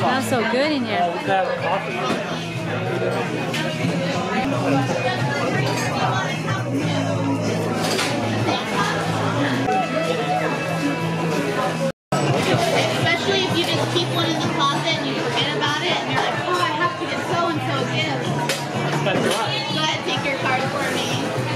smells so good in here. Especially if you just keep one in the closet and you forget about it, and you're like, oh, I have to get so-and-so a gift. But take your card for me.